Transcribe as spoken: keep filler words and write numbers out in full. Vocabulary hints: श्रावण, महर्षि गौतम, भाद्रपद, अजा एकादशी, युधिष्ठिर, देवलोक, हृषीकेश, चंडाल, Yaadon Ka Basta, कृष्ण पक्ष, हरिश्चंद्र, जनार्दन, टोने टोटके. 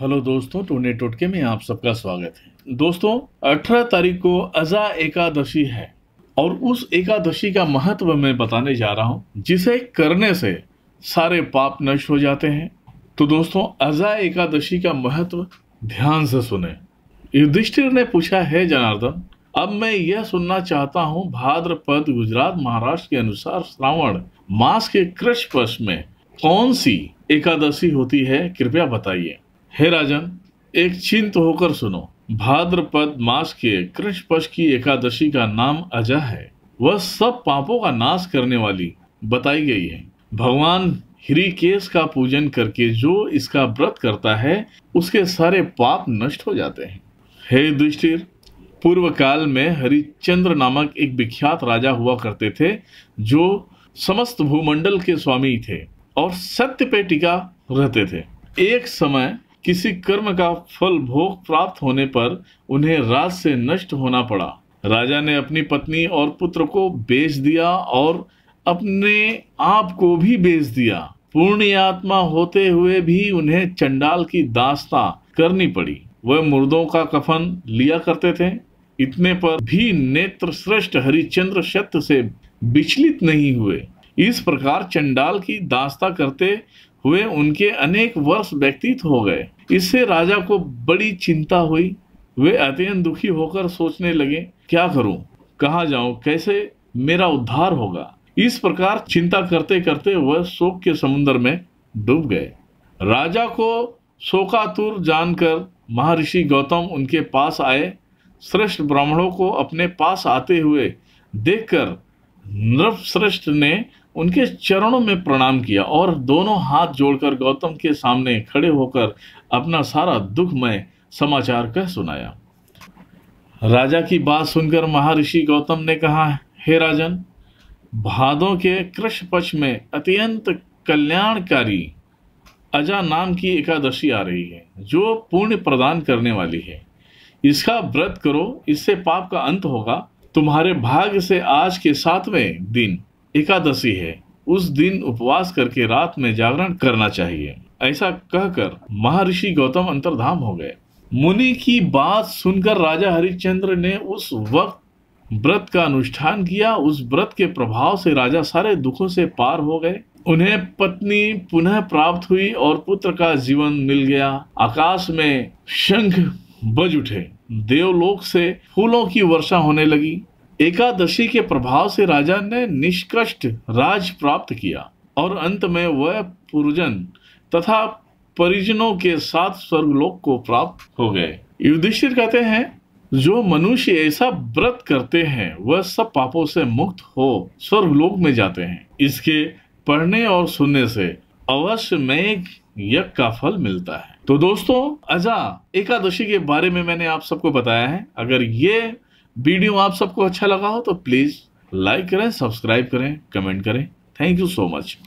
Hello दोस्तों, टोने टोटके में आप सबका स्वागत है। दोस्तों, अठारह तारीख को अजा एकादशी है और उस एकादशी का महत्व मैं बताने जा रहा हूं, जिसे करने से सारे पाप नष्ट हो जाते हैं। तो दोस्तों, अजा एकादशी का महत्व ध्यान से सुने। युधिष्ठिर ने पूछा, है जनार्दन, अब मैं यह सुनना चाहता हूँ, भाद्रपद गुजरात महाराष्ट्र के अनुसार श्रावण मास के कृष्ण पक्ष में कौन सी एकादशी होती है, कृपया बताइए। हे राजन, एक चिंत होकर सुनो, भाद्रपद मास के कृष्ण पक्ष की एकादशी का नाम अजा है। वह सब पापों का नाश करने वाली बताई गई है। भगवान हृषीकेश का पूजन करके जो इसका व्रत करता है, उसके सारे पाप नष्ट हो जाते हैं। हे युधिष्ठिर, पूर्व काल में हरिश्चंद्र नामक एक विख्यात राजा हुआ करते थे, जो समस्त भूमंडल के स्वामी थे और सत्य पे टिका रहते थे। एक समय किसी कर्म का फल भोग प्राप्त होने पर उन्हें राज से नष्ट होना पड़ा। राजा ने अपनी पत्नी और पुत्र को बेच दिया और अपने आप को भी बेच दिया। पुण्य आत्मा होते हुए भी उन्हें चंडाल की दास्ता करनी पड़ी। वह मुर्दों का कफन लिया करते थे। इतने पर भी नेत्र श्रेष्ठ हरिश्चंद्र सत्य से विचलित नहीं हुए। इस प्रकार चंडाल की दास्ता करते हुए उनके अनेक वर्ष व्यतीत हो गए। इससे राजा को बड़ी चिंता हुई। वे अत्यंत दुखी होकर सोचने लगे, क्या करूं, कहां जाऊं, कैसे मेरा उद्धार होगा। इस प्रकार चिंता करते करते वह शोक के समुद्र में डूब गए। राजा को शोकातुर जानकर महर्षि गौतम उनके पास आए। श्रेष्ठ ब्राह्मणों को अपने पास आते हुए देखकर नृपश्रेष्ठ ने उनके चरणों में प्रणाम किया और दोनों हाथ जोड़कर गौतम के सामने खड़े होकर अपना सारा दुखमय समाचार कह सुनाया। राजा की बात सुनकर महर्षि गौतम ने कहा, हे राजन, भादों के कृष्ण पक्ष में अत्यंत कल्याणकारी अजा नाम की एकादशी आ रही है, जो पुण्य प्रदान करने वाली है। इसका व्रत करो, इससे पाप का अंत होगा। तुम्हारे भाग्य से आज के सातवें दिन एकादशी है, उस दिन उपवास करके रात में जागरण करना चाहिए। ऐसा कहकर महर्षि गौतम अंतर्धाम हो गए। मुनि की बात सुनकर राजा हरिश्चंद्र ने उस वक्त व्रत का अनुष्ठान किया। उस व्रत के प्रभाव से राजा सारे दुखों से पार हो गए। उन्हें पत्नी पुनः प्राप्त हुई और पुत्र का जीवन मिल गया। आकाश में शंख बज उठे, देवलोक से फूलों की वर्षा होने लगी। एकादशी के प्रभाव से राजा ने निष्कष्ट राज प्राप्त किया और अंत में वह पूर्वजन तथा परिजनों के साथ स्वर्गलोक को प्राप्त हो गए। युधिष्ठिर कहते हैं, जो मनुष्य ऐसा व्रत करते हैं, वह सब पापों से मुक्त हो स्वर्गलोक में जाते हैं। इसके पढ़ने और सुनने से अवश्य में यज्ञ का फल मिलता है। तो दोस्तों, अजा एकादशी के बारे में मैंने आप सबको बताया है। अगर ये वीडियो आप सबको अच्छा लगा हो तो प्लीज लाइक करें, सब्सक्राइब करें, कमेंट करें। Thank you so much.